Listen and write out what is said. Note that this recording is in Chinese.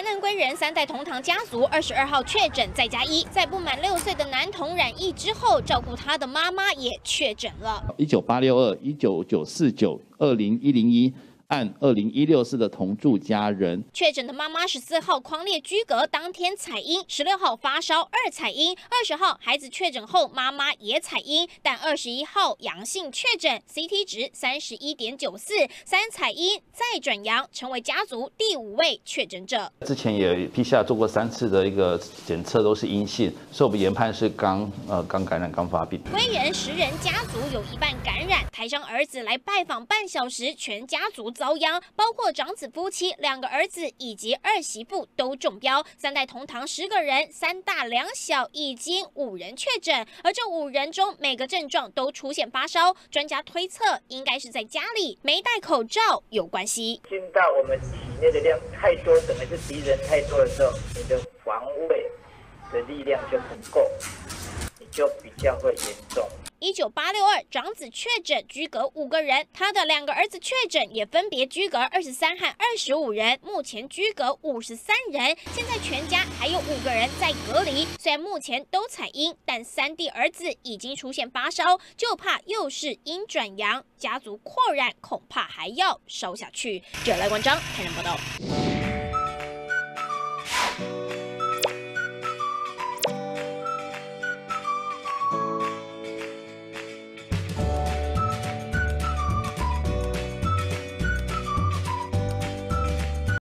台南归仁三代同堂家族22号确诊再加一，在不满6岁的男童染疫之后，照顾他的妈妈也确诊了。19862、19949、20101。 按20164的同住家人确诊的妈妈14号匡列居隔，当天采阴；16号发烧2采阴；20号孩子确诊后妈妈也采阴，但21号阳性确诊 ，CT 值31.94，3采阴再转阳，成为家族第5位确诊者。之前也PCR做过3次的一个检测都是阴性，所以我们研判是刚感染刚发病。归仁10人家族有一半感染，台商儿子来拜访半小时，全家族 遭殃，包括长子夫妻、2个儿子以及2媳妇都中标。3代同堂10个人，3大2小，已经5人确诊，而这5人中每个症状都出现发烧。专家推测，应该是在家里没戴口罩有关系。进到我们体内的量太多，等于是敌人太多的时候，你的防卫的力量就不够，你就比较会严重。 19862长子确诊，居隔5个人；他的2个儿子确诊，也分别居隔23和25人，目前居隔53人。现在全家还有5个人在隔离，虽然目前都采阴，但3弟儿子已经出现发烧，就怕又是阴转阳，家族扩染恐怕还要烧下去。记者赖冠璋台南报道。